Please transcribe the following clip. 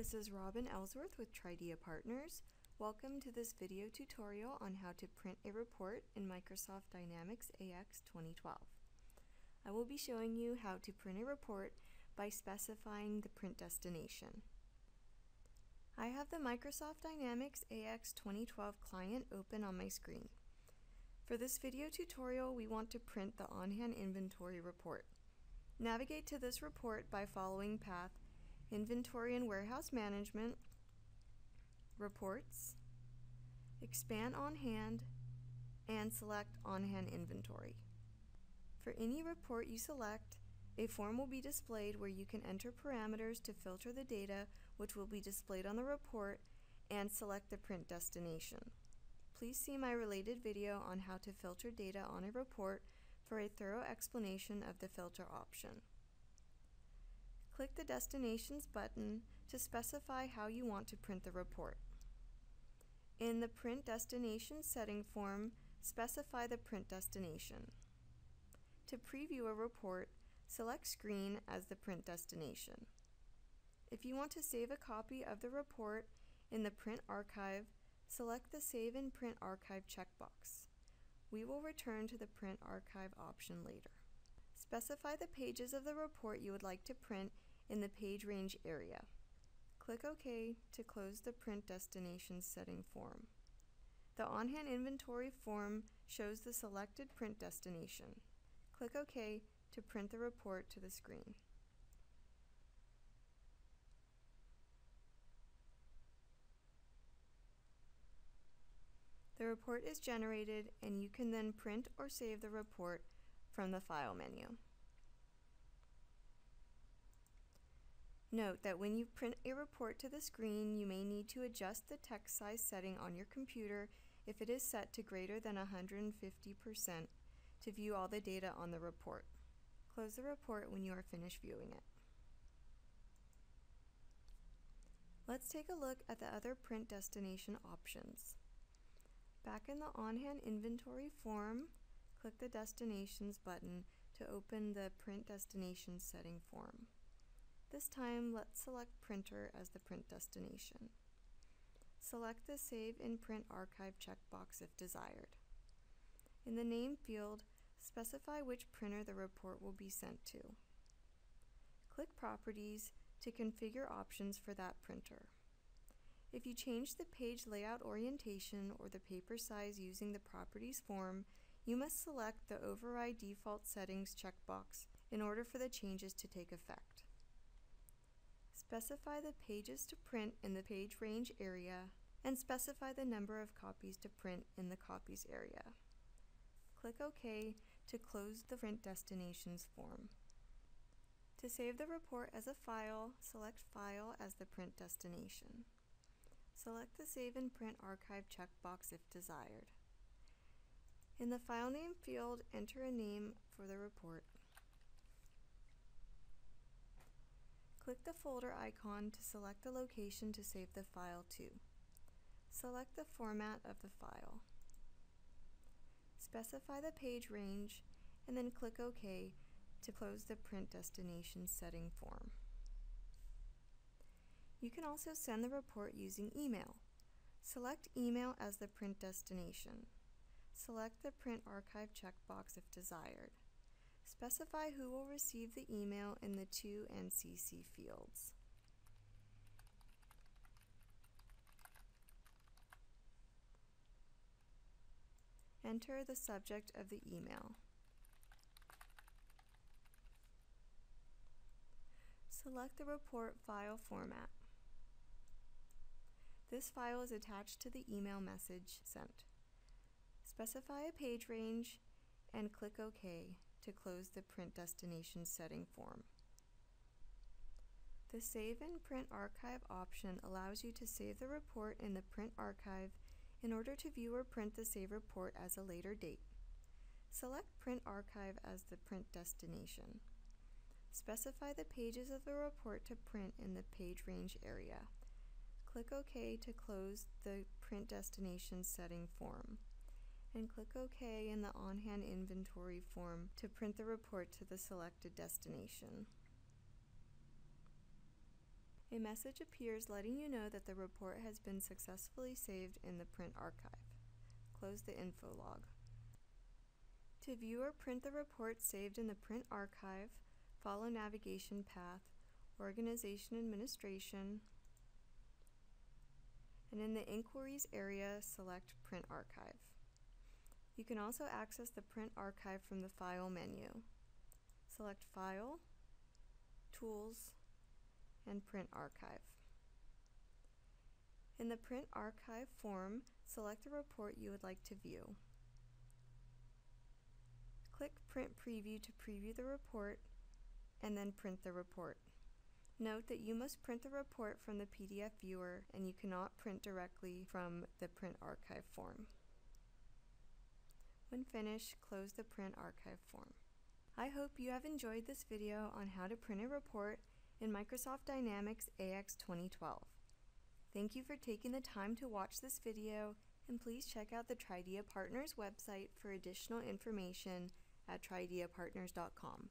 This is Robin Ellsworth with Tridea Partners. Welcome to this video tutorial on how to print a report in Microsoft Dynamics AX 2012. I will be showing you how to print a report by specifying the print destination. I have the Microsoft Dynamics AX 2012 client open on my screen. For this video tutorial, we want to print the OnHand Inventory report. Navigate to this report by following path Inventory and Warehouse Management, Reports, expand On Hand, and select On Hand Inventory. For any report you select, a form will be displayed where you can enter parameters to filter the data which will be displayed on the report and select the print destination. Please see my related video on how to filter data on a report for a thorough explanation of the filter option. Click the Destinations button to specify how you want to print the report. In the Print Destination setting form, specify the print destination. To preview a report, select Screen as the print destination. If you want to save a copy of the report in the Print Archive, select the Save in Print Archive checkbox. We will return to the Print Archive option later. Specify the pages of the report you would like to print in the page range area. Click OK to close the Print Destination setting form. The On-Hand Inventory form shows the selected print destination. Click OK to print the report to the screen. The report is generated, and you can then print or save the report from the File menu. Note that when you print a report to the screen, you may need to adjust the text size setting on your computer if it is set to greater than 150% to view all the data on the report. Close the report when you are finished viewing it. Let's take a look at the other print destination options. Back in the On-Hand Inventory form, click the Destinations button to open the Print Destination setting form. This time, let's select Printer as the print destination. Select the Save in Print Archive checkbox if desired. In the Name field, specify which printer the report will be sent to. Click Properties to configure options for that printer. If you change the page layout orientation or the paper size using the Properties form, you must select the Override Default Settings checkbox in order for the changes to take effect. Specify the pages to print in the Page Range area and specify the number of copies to print in the Copies area. Click OK to close the Print Destinations form. To save the report as a file, select File as the print destination. Select the Save in Print Archive checkbox if desired. In the File Name field, enter a name for the report. Click the folder icon to select the location to save the file to. Select the format of the file. Specify the page range, and then click OK to close the Print Destination setting form. You can also send the report using email. Select Email as the print destination. Select the Print Archive checkbox if desired. Specify who will receive the email in the To and CC fields. Enter the subject of the email. Select the report file format. This file is attached to the email message sent. Specify a page range and click OK to close the Print Destination setting form. The Save in Print Archive option allows you to save the report in the Print Archive in order to view or print the saved report as a later date. Select Print Archive as the print destination. Specify the pages of the report to print in the Page Range area. Click OK to close the Print Destination setting form, and click OK in the On-Hand Inventory form to print the report to the selected destination. A message appears letting you know that the report has been successfully saved in the Print Archive. Close the info log. To view or print the report saved in the Print Archive, follow navigation path, Organization Administration, and in the Inquiries area, select Print Archive. You can also access the Print Archive from the File menu. Select File, Tools, and Print Archive. In the Print Archive form, select the report you would like to view. Click Print Preview to preview the report, and then print the report. Note that you must print the report from the PDF viewer, and you cannot print directly from the Print Archive form. When finished, close the Print Archive form. I hope you have enjoyed this video on how to print a report in Microsoft Dynamics AX 2012. Thank you for taking the time to watch this video, and please check out the Tridea Partners website for additional information at trideapartners.com.